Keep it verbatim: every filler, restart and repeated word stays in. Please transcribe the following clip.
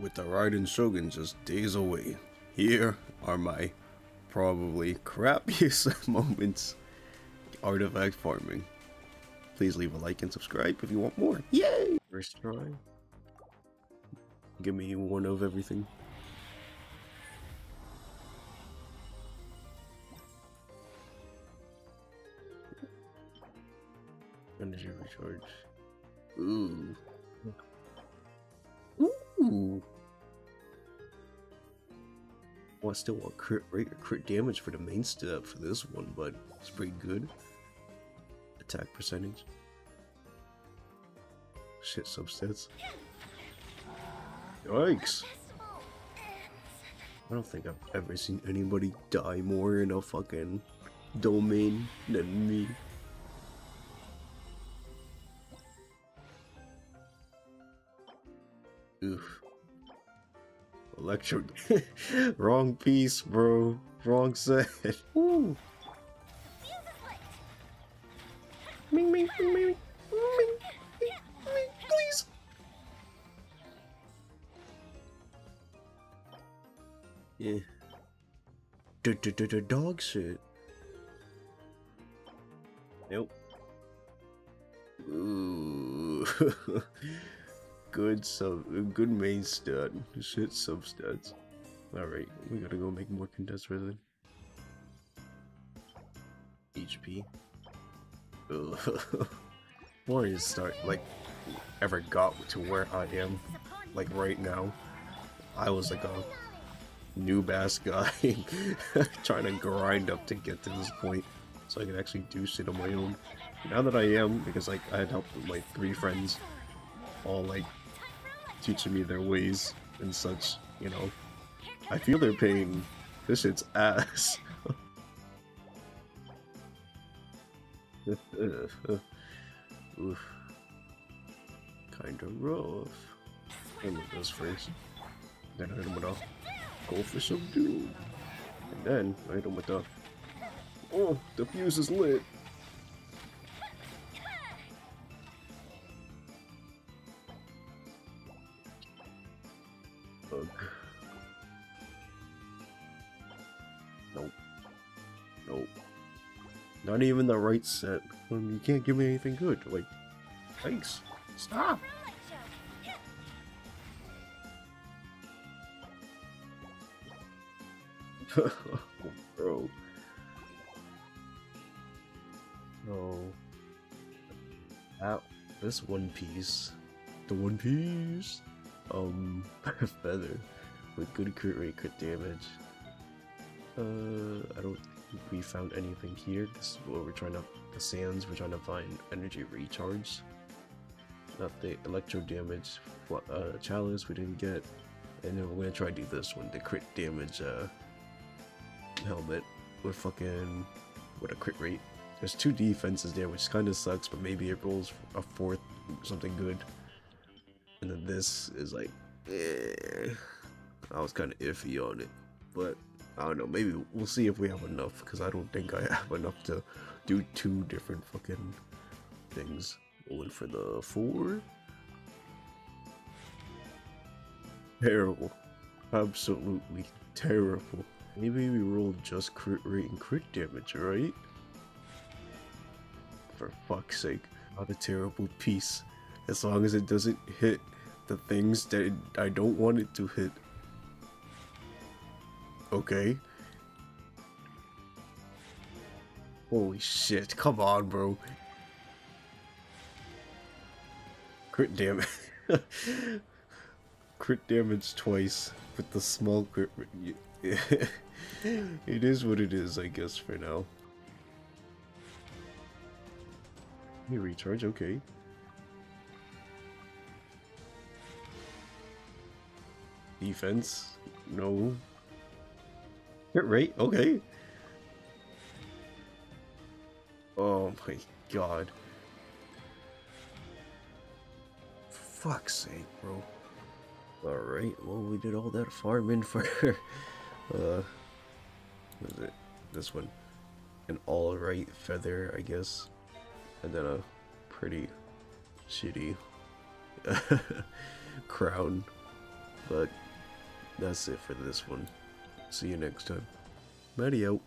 with the Raiden Shogun just days away. Here are my probably crappiest moments artifact farming. Please leave a like and subscribe if you want more. Yay! First try. Give me one of everything. Energy recharge. Ooh. Ooh. Well, I still want crit rate or crit damage for the main step for this one, but it's pretty good. Attack percentage. Shit, substats. Yikes! I don't think I've ever seen anybody die more in a fucking domain than me. Oof. Electric. Wrong piece, bro. Wrong set. Ooh. Ming, ming, ming, ming, ming, ming, ming, please. Yeah. D -d -d -d Dog shit. Nope. Ooh. Good sub, good main stat. Shit substats. Alright, we gotta go make more contest resin. H P. Ugh. Before I start, like, ever got to where I am, like right now, I was like a noob ass guy trying to grind up to get to this point so I could actually do shit on my own. Now that I am, because like I had help with like three friends, all like teaching me their ways and such, you know. I feel their pain. This shit's ass. Oof. Kinda rough. And with those first. Then I hit him with a goldfish of doom. And then I hit him with the. Oh, the fuse is lit. Nope. Nope. Not even the right set. I mean, you can't give me anything good. Like, thanks. Stop! Oh, bro. No. Ow. This one piece. The one piece! Um, feather with good crit rate, crit damage. Uh, I don't think we found anything here. This is what we're trying to. The sands, we're trying to find energy recharge. Not the electro damage. What, uh, chalice we didn't get. And then we're gonna try to do this one, the crit damage, uh, helmet. We're fucking. With a crit rate. There's two defenses there, which kind of sucks, but maybe it rolls a fourth, something good. And then this is like, eh, I was kind of iffy on it, but I don't know, maybe we'll see if we have enough, because I don't think I have enough to do two different fucking things. One for the four. Terrible. Absolutely terrible. Maybe we rolled just crit rate and crit damage, right? For fuck's sake, not a terrible piece. As long as it doesn't hit the things that it, I don't want it to hit. Okay. Holy shit, come on, bro. Crit damage. Crit damage twice with the small crit. It is what it is, I guess, for now. You recharge, okay. Defense? No. Crit rate? Okay. Oh my god. Fuck's sake, bro. Alright, well, we did all that farming for uh what is it? This one. An alright feather, I guess. And then a pretty shitty crown. But that's it for this one. See you next time. Matty out.